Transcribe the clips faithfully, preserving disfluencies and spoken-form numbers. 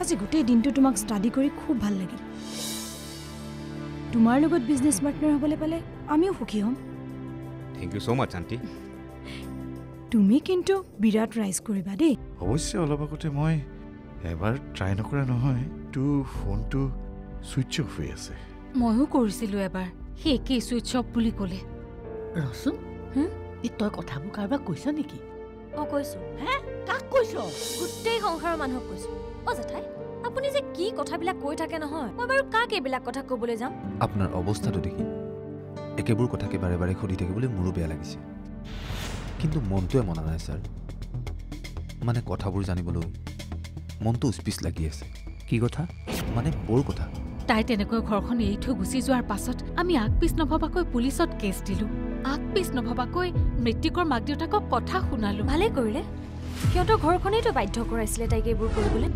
আজি গোটেই দিনটো তোমাক স্টাডি কৰি খুব ভাল লাগিল। তোমাৰ লগত বিজনেস পার্টনার হবলৈ পালে আমিও সুখী হম। Thank you so much aunty. তুমি কিন্তু বিরাট রাইজ কৰিবা দেই। অবশ্য অলপ আগতে মই এবাৰ ট্ৰাই নকৰা নহয়, টু ফোনটো সুইচ অফ হৈ আছে। মইও কৰিছিলো এবাৰ, হে কি সুইচ অফ বুলি কলে। ৰসু, হুম, ই তই কথাবোৰ কাৰবা কৈছ নেকি? অ কৈছো। হে কাক কৈছ? গোটেই সংসাৰৰ মানুহক কৈছো। অ জেঠাই, আপুনি যে কি কথাবিলাক কৈ থাকে নহয়, মই বাৰু কাক এইবিলাক কথা কবলৈ যাম? আপোনাৰ অৱস্থাটো দেখি একেবোৰ কথাকে বাৰে বাৰে খুলি থাকিবলৈ মোৰো বেয়া লাগিছে। কিন্তু মনটোৱে মনা নাই স্যাৰ, মানে কথাবোৰ জানিবলৈ মনটো উস্পিছ লাগি আছে। কি কথা? মানে বৰ কথা। তাই তেনেকৈ ঘৰখন এৰি থৈ গুচি যোৱাৰ পাছত আমি আগপিছ নভবাকৈ পুলিচত কেছ দিলো। আগপিছ নভবাকৈ মৃত্তিকৰ মাক দেউতাকক কথা শুনালো। ভালে কৰিলে, সিহঁতৰ ঘৰখনেইতো বাধ্য কৰাইছিলে তাইক এইবোৰ কৰিবলৈ।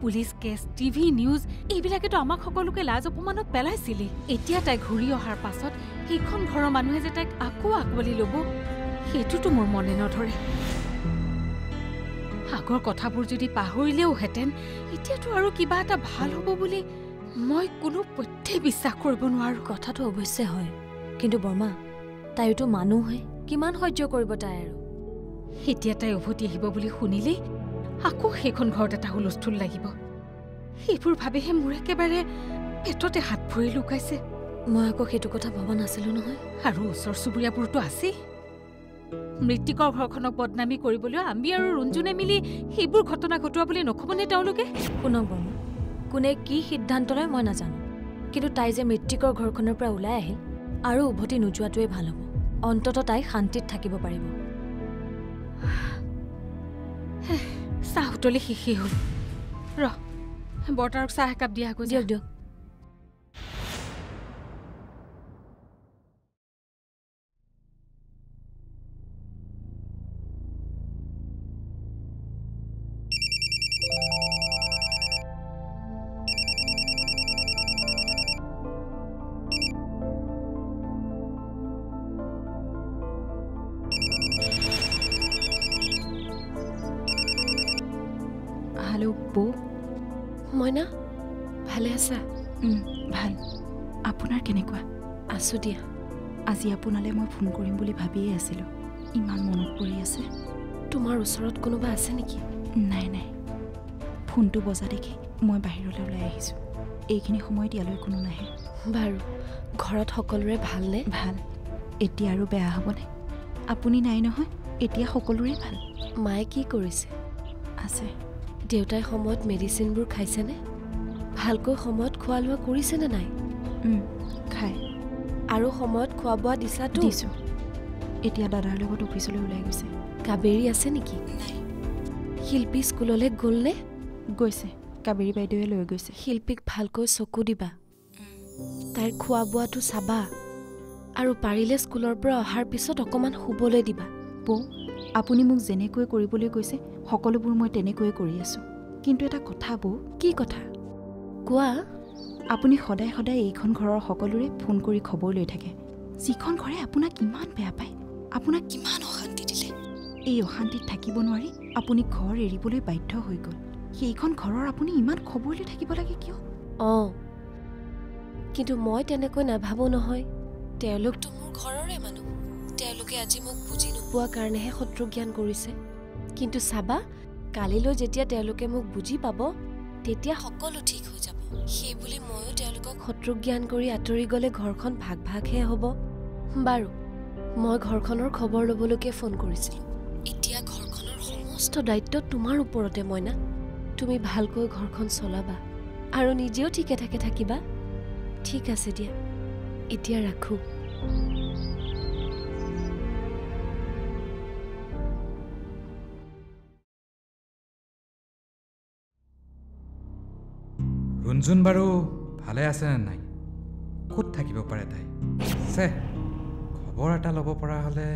পুলিচ কেছ, টিভি নিউজ এইবিলাকেতো আমাক সকলোকে লাজ অপমানত পেলাইছিলি। এতিয়া তাই ঘূৰি অহাৰ পাছত সেইখন ঘৰৰ মানুহে যে তাইক আকৌ আকোৱালি ল'ব সেইটোতো মোৰ মনে নধৰে। আগৰ কথাবোৰ যদি পাহৰিলেওহেঁতেন এতিয়াতো আৰু কিবা এটা ভাল হ'ব বুলি মই কোনো পথে বিশ্বাস কৰিব নোৱাৰোঁ। কথাটো অৱশ্যে হয়, কিন্তু বৰ্মা তাইতো মানুহে কিমান সহ্য কৰিব তাই আৰু। এতিয়া তাই উভতি আহিব বুলি শুনিলেই আকৌ সেইখন ঘৰত এটা হুলস্থুল লাগিব। সেইবোৰ ভাবিহে মোৰ একেবাৰে পেটতে হাত ভৰি লুকাইছে। মই আকৌ সেইটো কথা ভবা নাছিলো নহয়। আৰু ওচৰ চুবুৰীয়াবোৰতো আছেই। মৃত্তিকৰ ঘৰখনক বদনামী কৰিবলৈ আমি আৰু ৰঞ্জুনে মিলি সেইবোৰ ঘটনা ঘটোৱা বুলি নক'বনে তেওঁলোকে? শুনক বৰ্মা, কোনে কি সিদ্ধান্ত লয় মই নাজানো, কিন্তু তাই যে মৃত্তিকৰ ঘৰখনৰ পৰা ওলাই আহিল আৰু উভতি নোযোৱাটোৱে ভাল হ'ব। অন্তত তাই শান্তিত থাকিব পাৰিব। চাহ উতলি শেষেই হ'ল, ৰহ বৰ্তাৰক চাহ একাপ দিয়া আকৌ। দিয়ক দিয়ক। মইনা ভালে আছা? ভাল, আপোনাৰ কেনেকুৱা? আছো দিয়া। আজি আপোনালে মই ফোন কৰিম বুলি ভাবিয়ে আছিলোঁ, ইমান মনত পৰি আছে। তোমাৰ ওচৰত কোনোবা আছে নেকি? নাই নাই, ফোনটো বজা দেখি মই বাহিৰলৈ ওলাই আহিছোঁ। এইখিনি সময়ত ইয়ালৈ কোনো নাহে। বাৰু ঘৰত সকলোৰে ভালনে? ভাল। এতিয়া আৰু বেয়া হ'বনে? আপুনি নাই নহয়, এতিয়া সকলোৰে ভাল। মায়ে কি কৰিছে? আছে। দেউতাই সময়ত মেডিচিনবোৰ খাইছেনে? ভালকৈ সময়ত খোৱা লোৱা কৰিছেনে নাই? খায়। আৰু সময়ত খোৱা বোৱা দিছাতো? দিছোঁ। এতিয়া দাদাৰ লগত অফিচলৈ ওলাই গৈছে। কাবেৰী আছে নেকি? নাই। শিল্পী স্কুললৈ গ'লনে? গৈছে, কাবেৰী বাইদেৱে লৈ গৈছে। শিল্পীক ভালকৈ চকু দিবা, তাইৰ খোৱা বোৱাটো চাবা, আৰু পাৰিলে স্কুলৰ পৰা অহাৰ পিছত অকণমান শুবলৈ দিবা। বৌ, আপুনি মোক যেনেকৈ কৰিবলৈ কৈছে সকলোবোৰ মই তেনেকৈয়ে কৰি আছোঁ। কিন্তু এটা কথা বৌ। কি কথা? কোৱা। আপুনি সদায় সদায় এইখন ঘৰৰ সকলোৰে ফোন কৰি খবৰ লৈ থাকে, যিখন ঘৰে আপোনাক ইমান বেয়া পায়, আপোনাক কিমান অশান্তি দিলে। এই অশান্তিত থাকিব নোৱাৰি আপুনি ঘৰ এৰিবলৈ বাধ্য হৈ গ'ল। সেইখন ঘৰৰ আপুনি ইমান খবৰ লৈ থাকিব লাগে কিয়? অঁ, কিন্তু মই তেনেকৈ নাভাবোঁ নহয়। তেওঁলোকতো মোৰ ঘৰৰে মানুহ, তেওঁলোকে আজি মোক বুজি নোপোৱাৰ কাৰণেহে শত্ৰুজ্ঞান কৰিছে। কিন্তু চাবা, কালিলৈ যেতিয়া তেওঁলোকে মোক বুজি পাব তেতিয়া সকলো ঠিক হৈ যাব। সেই বুলি ময়ো তেওঁলোকক শত্ৰুজ্ঞান কৰি আঁতৰি গ'লে ঘৰখন ভাগ ভাগহে হ'ব। বাৰু মই ঘৰখনৰ খবৰ ল'বলৈকে ফোন কৰিছিলোঁ। এতিয়া ঘৰখনৰ সমস্ত দায়িত্ব তোমাৰ ওপৰতে মইনা। তুমি ভালকৈ ঘৰখন চলাবা আৰু নিজেও ঠিকে থাকে থাকিবা। ঠিক আছে দিয়া, এতিয়া ৰাখোঁ। ৰঞ্জুন বাৰু ভালে আছেনে নাই? ক'ত থাকিব পাৰে তাই? চে, খবৰ এটা ল'ব পৰা হ'লে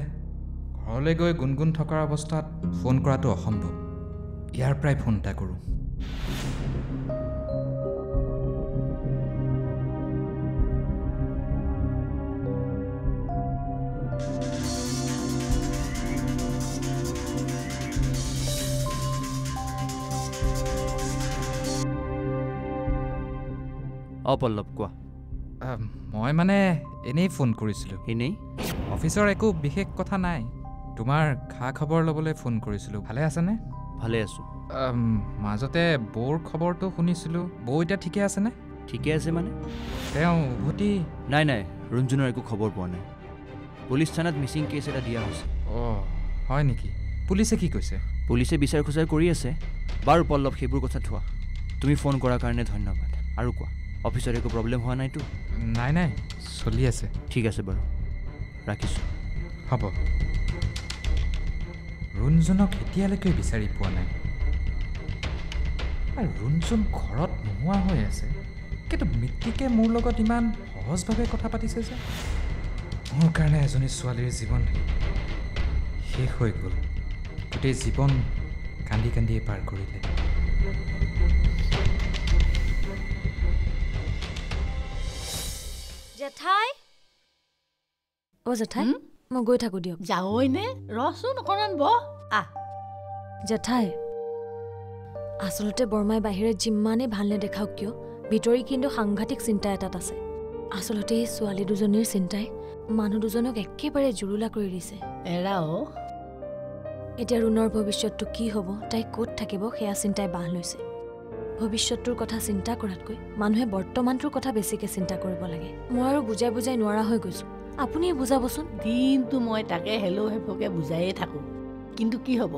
ঘৰলৈ গৈ গুণগুণ থকাৰ অৱস্থাত ফোন কৰাটো অসম্ভৱ। ইয়াৰ পৰাই ফোন এটা কৰোঁ। Oh, Pallav, go. Um, I mean, any phone কৰিছিলো। Any? Officer, एको बिहेक कथा नहीं। तुम्हार खा खबर लो बोले phone কৰিছিলো। भले आसने? भले आसु। Um, माजोते बोर खबर तो हुनी सिलो। बो इटा ठीके आसने? ठीके आसे माने? तेरा भोटी? नहीं नहीं। रुंजुनर एको खबर पाने। पुलिस थाना मिसिंग केस इटा दिया हुसे। Oh, है निकी। पुलिसे की कोसे? पुलिसे बिचार खुसार कोरी आसे। बार Pallav खेबुर कोसा थुआ। तुम्ही phone करा कारणे धन्यवाद। आरु को Officer, एको problem हुआ नहीं तो? नहीं नहीं, सोलिए से। ठीक है से बरो, राखिसो। हाँ बो। रुंजुनों खेती अलग कोई बिचारी पुआना है। अरे रुंजुन घोड़ात मुआ हो ऐसे। के तो मिट्टी के मूलों का दिमान हौस भवे कोठापति से से। और करने ऐसो ने स्वालेर जीवन ये खोए गुल। उटे जीवन कांडी कांडी ये पार कोडी ले। Jathai? Oh, Jathai? I'm going to go to the house. You're going to go to the house? Yes. Jathai, I saw that Burma is a very good person. Vitori is a very good person. I saw that this girl is a very good person. I saw that this girl is a very good person. Hello? What do you think about this? I भविष्यतुर कथा चिंता करतকৈ মানুহে বৰ্তমানৰ কথা বেছিকে চিন্তা কৰিব লাগে মই আৰু বুজাই বুজাই নোৱাৰা হৈ গৈছো আপুনি বুজাবচোন দিনটো মই তাকে হেলো হেফকে বুজায়ে থাকো কিন্তু কি হ'ব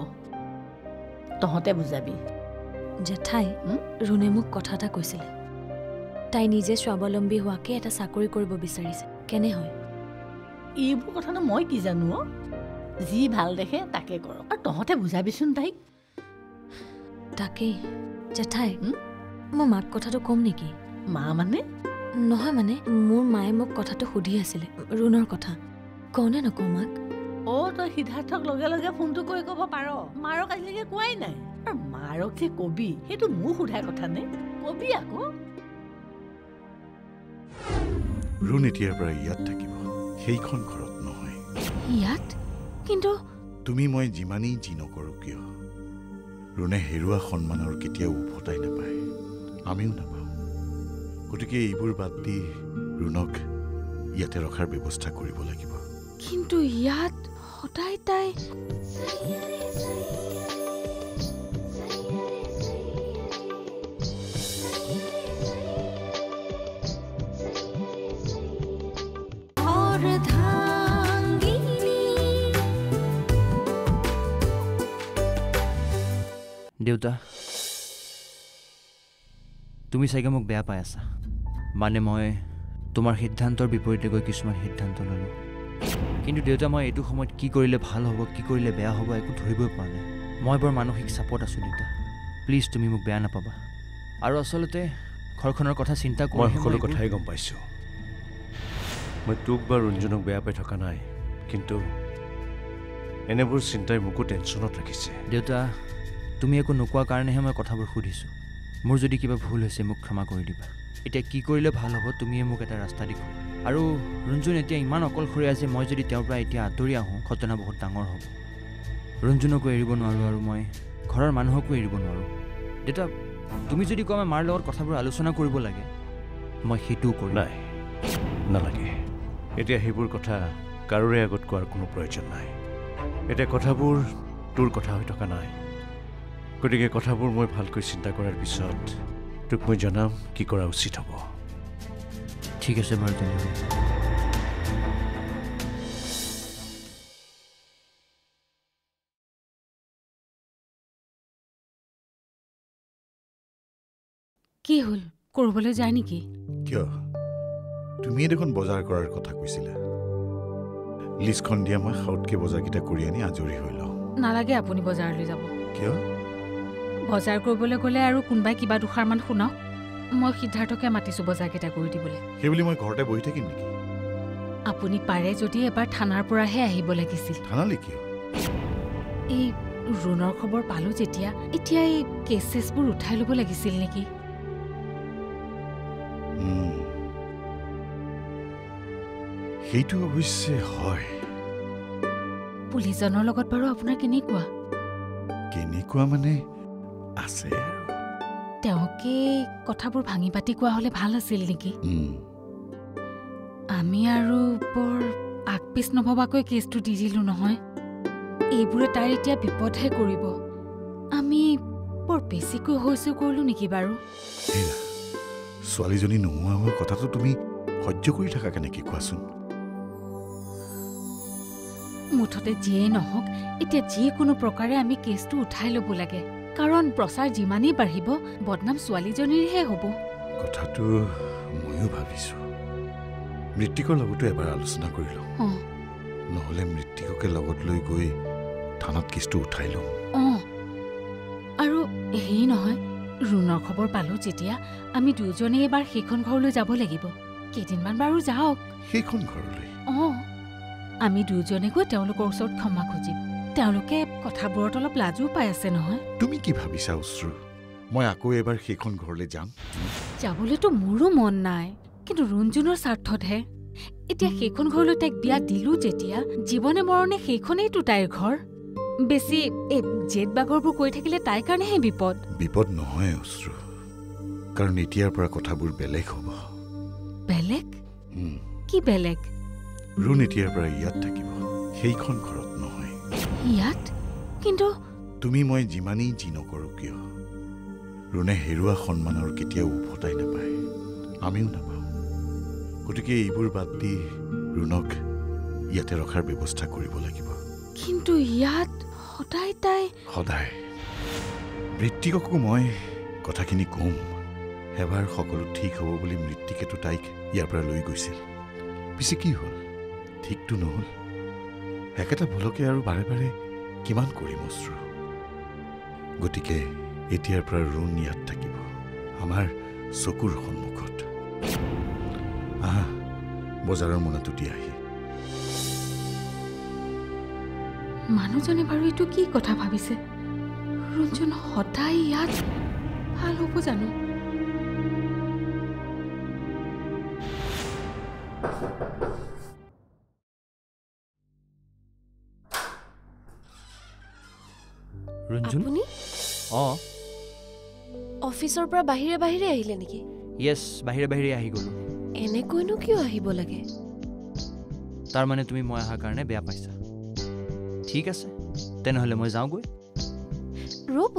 তহতে বুজাবি জেঠাই ৰুনে মোক কথাটা কৈছিল তাই নিজে স্বাৱলম্বী হোৱাকে এটা চাকৰি কৰিব বিচাৰিছে কেনে হয় এইব কথাটো মই কি জানো জি ভাল দেখে তাকে কৰক আৰু তহতে বুজাবিচোন তাই তাকে Jathai, my mom is not going to be mom. No, I mean, my mom is not going to be alone. Who is not going to be alone? Oh, so you can't get a phone to get a phone. My mom is not going to be alone. My mom is going to be alone. That's not going to be alone. Rune is here. He is not going to be alone. What? But... You are going to be alone. रुने हेरुआ खनमानर केटिया उभटाय ना पाए आमिउ ना पाऊ गटिके इबुर बात दि रुनक याते रखार व्यवस्था करिबो लागिबो किन्तु यात हटाय ताई देवता, तुम ही साइकिल मुक बेया पाया सा। माने मौए, तुम्हार हितधांत और विपरीत कोई किस्मत हितधांत नहीं हो। किंतु देवता मौए इतु खमोट की कोई ले भाल होगा, की कोई ले बेया होगा, एक उठोड़ी बोल पाने। मौए पर मानो हिक सपोर्ट असुनिता। प्लीज तुम ही मुक बेया ना पाबा। आरो असल ते खर खनर कथा सिंता कोई তুমি একো নোকুৱা কাৰণেহে মই কথাবোৰ খুদিছো মোৰ যদি কিবা ভুল হৈছে মোক ক্ষমা কৰি দিবা এটা কি কৰিলে ভাল হ'ব তুমিয়ে মোক এটা ৰাস্তা দিবা আৰু ৰঞ্জন এতিয়া ইমান অকলশৰী আছে মই যদি তেওঁৰ পৰা এতিয়া আঁতৰি আহো ঘটনা বহুত ডাঙৰ হ'ব ৰঞ্জনক এৰিব নোৱাৰো আৰু মই ঘৰৰ মানুহক এৰিব নোৱাৰো এটা তুমি যদি কোৱা মাৰ লগত কথাবোৰ আলোচনা কৰিব লাগে মই হেতু কৰি নাই নালাগে এতিয়া হেইবোৰ কথা কাৰোৰে আগত কোৱাৰ কোনো প্ৰয়োজন নাই এটা কথাবোৰ তোৰ কথা হৈ থকা নাই कोटिके कथाबुर मोय भालको चिन्ता करार बिषयत तुक मोय जनाम की करा उचित हबो ठीक আছে बर দিলে কি হল কৰবলে যায় নেকি কিয় তুমি দেখোন বজাৰ কৰাৰ কথা কৈছিলা লিষ্টখন দিয়া মই খাউটকে বজাৰ কিটা কৰি আনি আজৰি হৈল নালাগে আপুনি বজাৰলৈ যাব কিয় बजार करबले गले आरो कुनबा किबा दुखार मान खुना म सिद्धार्थके माटिसु बजार केटा करि दिबले हेबुली म घरते बहि थकिन नेकी आपुनी पारे जदि एबार थानार पुरा हे आहिबो लागिसिल थाना लिखियो ए रुनर खबर पालो जेटिया इटिया ए केसेसपुर उठाय लबो लागिसिल नेकी हेतु अवश्य होय पुलिस जनर लगत बारो आपना केने कुआ केने कुआ माने आसे তেওকে কথাবোৰ ভাঙি পাতি কোৱা হলে ভাল আছিল নেকি আমি আৰু বৰ আগপিছ নভবাকৈ কেছটো দি দিলো নহয় এইবোৰে তাৰ এতিয়া বিপদহে কৰিব আমি বৰ বেছিকৈ হৈছো কলো নেকি বাৰু ছোৱালীজনী নোহোৱা হোৱা কথাটো তুমি সহ্য কৰি থাকা কেনে কি কোৱাচোন মুঠতে যিয়ে নহওক এতিয়া যি কোনো প্ৰকাৰে আমি কেছটো উঠাই ল'ব লাগে কাৰণ প্ৰচাৰ যিমানই বাঢ়িব বদনাম ছোৱালীজনীৰহে হ'ব কথাটো ময়ো ভাবিছো মৃত্তিকৰ লগতো এবাৰ আলোচনা কৰি লওঁ নহলে মৃত্তিককে লগত লৈ গৈ থানাত কেছটো উঠাই লওঁ আৰু হেই নহয় ৰুণৰ খবৰ পালো যেতিয়া আমি দুজনে এবাৰ সেইখন ঘৰলৈ যাব লাগিব কেইদিনমান বাৰু যাওক সেইখন ঘৰলৈ আমি দুজনে গৈ তেওঁলোকৰ ওচৰত ক্ষমা খুজিম তেওঁলোকে কথাবোৰত অলপ লাজু পাই আছে নহয় তুমি কি ভাবিছা অশ্ৰু মই আকৌ এবাৰ সেইখন ঘৰলৈ যাম যাবলৈতো মোৰো মন নাই কিন্তু ৰুণজনৰ স্বাৰ্থতহে এতিয়া সেইখন ঘৰলৈ তাক বিয়া দিলো যেতিয়া জীৱনে মৰণে সেইখনেইতো তাইৰ ঘৰ বেছি এই জেদ বাগৰবোৰ কৈ থাকিলে তাই কাৰণেহে বিপদ বিপদ নহয় অশ্ৰু কাৰণ এতিয়াৰ পৰা কথাবোৰ বেলেগ হ'ব বেলেগ কি বেলেগ ৰুণ এতিয়াৰ পৰা ইয়াত থাকিব সেইখন ঘৰত নহয় ইয়াত কিন্তু তুমি মই যিমানেই যি নকৰো কিয় ৰুণে হেৰুৱা সন্মানৰ কেতিয়াও উভতাই নাপায় আমিও নাপাওঁ গতিকে এইবোৰ বাদ দি ৰুণক ইয়াতে ৰখাৰ ব্যৱস্থা কৰিব লাগিব কিন্তু ইয়াত সদায় তাই সদায় মৃত্তিককো মই কথাখিনি কম এবাৰ সকলো ঠিক হ'ব বুলি মৃত্তিকেতো তাইক ইয়াৰ পৰা লৈ গৈছিল পিছে কি হ'ল ঠিকটো নহ'ল একেটা ভুলকে আৰু বাৰে বাৰে কিমান কৰিম অশ্ৰু গতিকে এতিয়াৰ পৰা ৰুণ ইয়াত থাকিব আমাৰ চকুৰ সন্মুখত আহা বজাৰৰ মোনাটো দি আহি মানুহজনে বাৰু এইটো কি কথা ভাবিছে ৰুণজন সদায় ইয়াত ভাল হ'ব জানো ৰুণজন আপুনি অ অফিচৰ পৰা বাহিৰে বাহিৰে আহিলে নেকি ইয়েস বাহিৰে বাহিৰে আহি গলো এনে কোইনো কিয় আহিব লাগে তাৰ মানে তুমি মই আহা কাৰণে বেয়া পাইছা ঠিক আছে তেনেহলে মই যাও গৈ ৰ'ব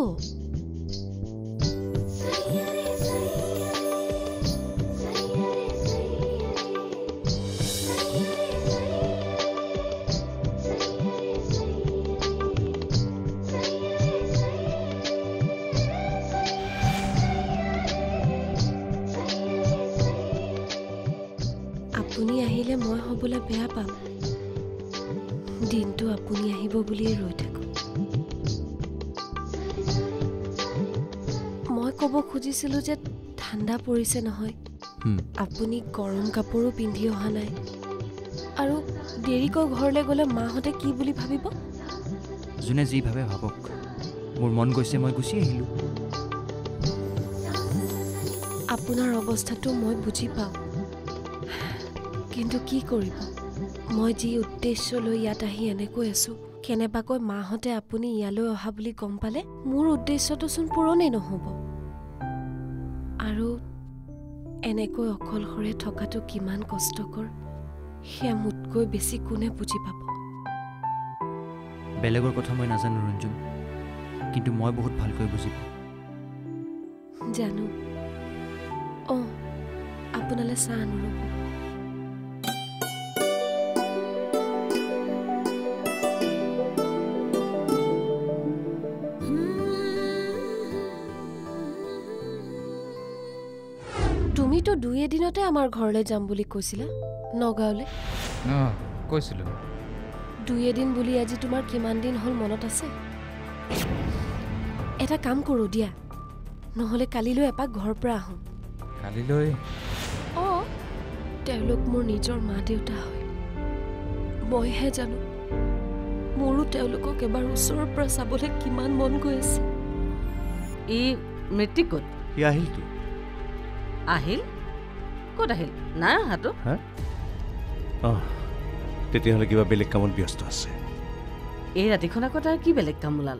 আপুনি আহিলে মই হ'বলা বেয়া পাম দিনটো আপুনি আহিব বুলি ৰৈ থাকো মই ক'ব খুজিছিলো যে ঠাণ্ডা পৰিছে নহয় আপুনি গৰম কাপোৰো পিন্ধি অহা নাই আৰু দেৰিকৈ ঘৰলৈ গ'লে মাহঁতে কি বুলি ভাবিব যোনে যি ভাবে ভাবক মোৰ মন গৈছে মই গুচি আহিলো আপোনাৰ অৱস্থাটো মই বুজি পাওঁ কিন্তু কি কৰিব মই যি উদ্দেশ্য লৈ ইয়াত আহি এনেকৈ আছো কেনেবাকৈ মাহঁতে আপুনি ইয়ালৈ অহা বুলি গম পালে মোৰ উদ্দেশ্যটো চোন পূৰণেই নহ'ব আৰু এনেকৈ অকলশৰে থকাটো কিমান কষ্টকৰ সেয়া মোতকৈ বেছি কোনে বুজি পাব বেলেগৰ কথা মই নাজানো ৰুণজন কিন্তু মই বহুত ভালকৈ বুজি পাওঁ জানো অ আপোনালৈ চাহ আনো তো দুই এদিনতে আমার ঘৰলৈ যাম বুলি কৈছিল নগাঁওলে ন কৈছিল দুই এদিন বুলি আজি তোমার কিমান দিন হল মনত আছে এটা কাম কৰো দিয়া নহলে কালি লৈ এপাক ঘৰ পৰা আহো কালি লৈ অ তেওঁলোক মোৰ নিজৰ মা দেউতা হয় মইহে জানো মোৰো তেওঁলোকক এবাৰ ওচৰৰ পৰা চাবলৈ কিমান মন গৈ আছে এই মেট্ৰিকত ই আহিলটো আহিল কত আহিল না হাতো আহ তেতিয়াহ'লে কিবা বেলেগ কামত ব্যস্ত আছে এই ৰাতিখন আকৌ তাৰ কি বেলেগ কাম ওলাল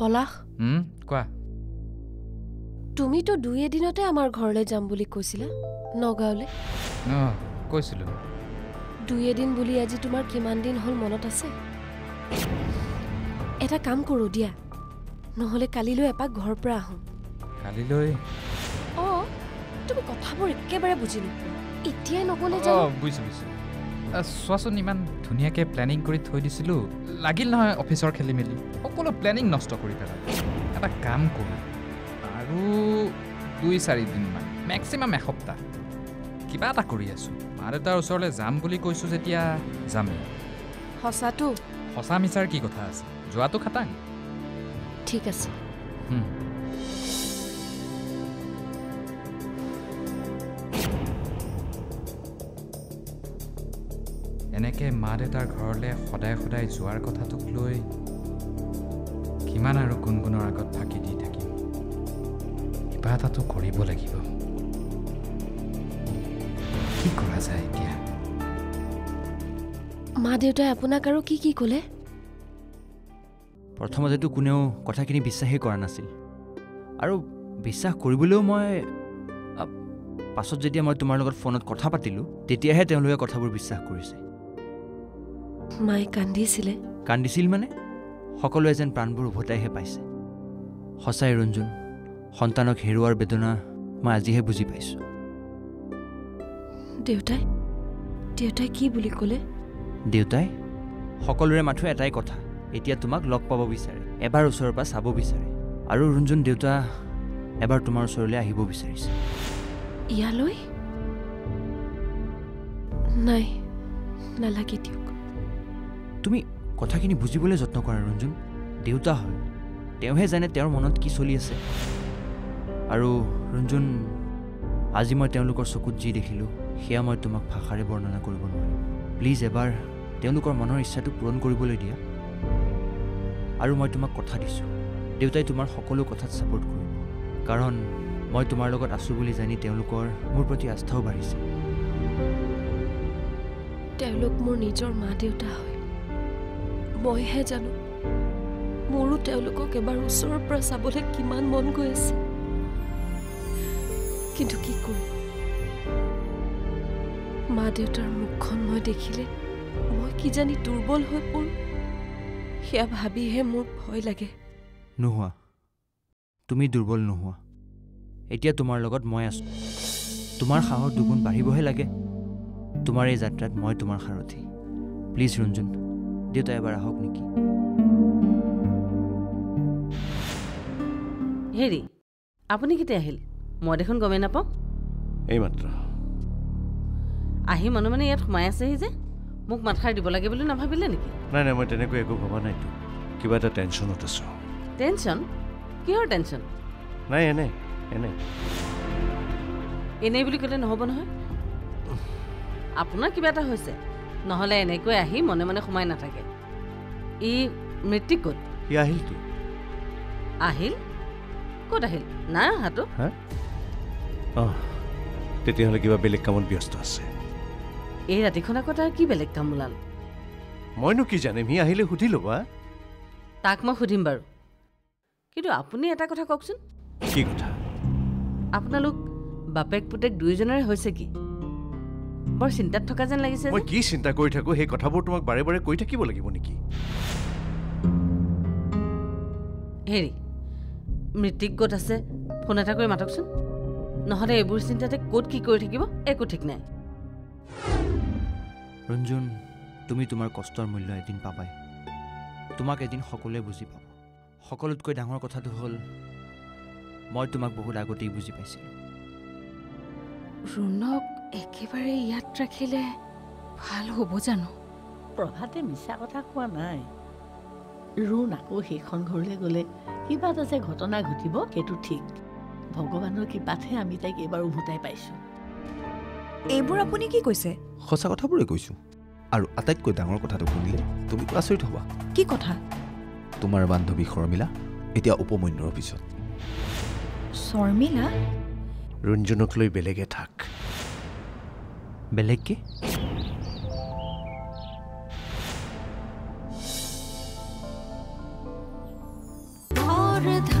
পলাখ হুম কোয়া তুমি তো দুই দিনতে আমার ঘরলে যাম বলি কইছিলা নগাওলে না কইছিল দুই দিন বলি আজি তোমার কিমান দিন হল মনত আছে এটা কাম করো দিয়া নহলে কালি লই এপা ঘর পরা আহু কালি লই ও তুমি কথা বল একেবারে বুঝিনি ইতিয়া নগলে যাও ও বুঝি বুঝি সসন ইমান ধুনিয়া কে প্ল্যানিং কৰি থৈ দিছিল লাগিল নহয় অফিসৰ খেলি মেলি অকল প্ল্যানিং নষ্ট কৰি পেলা এটা কাম কৰো আৰু দুই চাৰি দিন মান ম্যাক্সিমাম এক সপ্তাহ কিবা এটা কৰি আছো আৰে তাৰ ওচৰলে যাম বুলি কৈছো যেতিয়া যামে হসাটো হসা মিছাৰ কি কথা আছে যোৱা তো খতাং ঠিক আছে হুম এনেকে মাদেতাৰ ঘৰলে সদায় সদায় যোৱাৰ কথাটোক লৈ কিমান আৰু গুণগুণৰ আগত থাকি দি থাকি কিবা এটাটো কৰিব লাগিব কি কৰা যায় এতিয়া মাদেতাই আপোনাক আৰু কি কি ক'লে প্ৰথমতে তো কোনেও কথাখিনি বিশ্বাসই কৰা নাছিল আৰু বিশ্বাস কৰিবলৈও মই পাছত যেতিয়া মই তোমাৰ লগত ফোনত কথা পাতিলো তেতিয়াহে তেওঁলোকে কথাবোৰ বিশ্বাস কৰিছে মাই কান্দিছিলে কান্দিছিল মানে সকলো এজন প্ৰাণবোৰ উভতাইহে পাইছে হসাই ৰঞ্জন সন্তানক হেৰুৱাৰ বেদনা মই আজিহে বুজি পাইছো দেউতাই দেউতাই কি বুলি ক'লে দেউতাই সকলোৰে মাথো এটাই কথা এতিয়া তোমাক লগ পাব বিচাৰে এবাৰ ওচৰৰ পৰা চাব বিচাৰে আৰু ৰঞ্জন দেউতা এবাৰ তোমাৰ ওচৰলৈ আহিব বিচাৰিছে ইয়ালৈ নাই নালাগে দিয়ক তুমি কথাখিনি বুজিবলৈ যত্ন কৰা ৰঞ্জন দেউতা হয় তেওঁহে জানে তেওঁৰ মনত কি চলি আছে আৰু ৰঞ্জন আজি মই তেওঁলোকৰ চকুত যি দেখিলোঁ সেয়া মই তোমাক ভাষাৰে বৰ্ণনা কৰিব নোৱাৰিম প্লিজ এবাৰ তেওঁলোকৰ মনৰ ইচ্ছাটো পূৰণ কৰিবলৈ দিয়া আৰু মই তোমাক কথা দিছোঁ দেউতাই তোমাৰ সকলো কথাত ছাপোৰ্ট কৰিব কাৰণ মই তোমাৰ লগত আছো বুলি জানি তেওঁলোকৰ মোৰ প্ৰতি আস্থাও বাঢ়িছে তেওঁলোক মোৰ নিজৰ মা দেউতা হয় মইহে জানো মোৰো তেওঁলোকক এবাৰ ওচৰৰ পৰা চাবলৈ কিমান মন গৈ আছে কিন্তু কি কৰিম মা দেউতাৰ মুখখন মই দেখিলে মই কি জানি দুৰ্বল হৈ পৰোঁ সেয়া ভাবিহে মোৰ ভয় লাগে নোহোৱা তুমি দুৰ্বল নোহোৱা এতিয়া তোমাৰ লগত মই আছো তোমাৰ সাহস দুগুণ বাঢ়িবহে লাগে তোমাৰ এই যাত্ৰাত মই তোমাৰ সাৰথি প্লিজ ৰঞ্জন দেউতা এবাৰ আহক নেকি হেৰি আপুনি কেতিয়া আহিল মই দেখোন গমেই নাপাওঁ এইমাত্ৰ আহি মানুহ মানে ইয়াত সোমাই আছেহি যে মোক মাথাৰ দিব লাগে বুলি নাভাবিলে নেকি নাই নাই মই তেনেকৈ একো ভবা নাই কিবা এটা টেনশ্যনত আছো টেনশ্যন কিহৰ টেনশ্যন নাই এনে এনে এনে বুলি ক'লে নহ'ব নহয় আপোনাৰ কিবা এটা হৈছে নহলে এনেকৈ আহি মনে মনে সোমাই নাথাকে ই মৃত্তিক ক'ত ই আহিল তো আহিল ক'ত আহিল নাই অহাটো অঁ তেতিয়াহ'লে কিবা বেলেগ কামত ব্যস্ত আছে এই ৰাতিখন আকৌ তাৰ কি বেলেগ কাম ওলাল মইনো কি জানিম হি আহিলে সুধি ল'বা তাক মই সুধিম বাৰু কিন্তু আপুনি এটা কথা কওকচোন কি কথা আপোনালোক বাপেক পুতেক দুইজনৰে হৈছে কি বৰ চিন্তাত থকা যেন লাগিছে মই কি চিন্তা কৰি থাকো সেই কথাবোৰ তোমাক বাৰে বাৰে কৈ থাকিব লাগিব নেকি হেৰি মৃত্তিক গত আছে ফোন এটা কৰি মাতকচোন নহ'লে এইবোৰ চিন্তাতে ক'ত কি কৰি থাকিব একো ঠিক নাই ৰঞ্জন তুমি তোমাৰ কষ্টৰ মূল্য এদিন পাবাই তোমাক এদিন সকলোৱে বুজি পাব সকলোতকৈ ডাঙৰ কথাটো হ'ল মই তোমাক বহুত আগতেই বুজি পাইছিলোঁ ৰুণক একেবাৰে ইয়াত ৰাখিলে ভাল হ'ব জানো প্ৰভাতে মিছা কথা কোৱা নাই ৰুণ আকৌ সেইখন ঘৰলৈ গ'লে কিবা এটা যে ঘটনা ঘটিব সেইটো ঠিক ভগৱানৰ কৃপাতহে আমি তাইক এবাৰ উভতাই পাইছোঁ এইবোৰ আপুনি কি কৈছে সঁচা কথাবোৰে কৈছোঁ আৰু আটাইতকৈ ডাঙৰ কথাটো শুনিলে তুমি আচৰিত হ'বা কি কথা তোমাৰ বান্ধৱী শৰ্মিলা এতিয়া উপমন্যৰ অফিচত শৰ্মিলা ৰঞ্জনক লৈ বেলেগে থাক বেলেগ কি और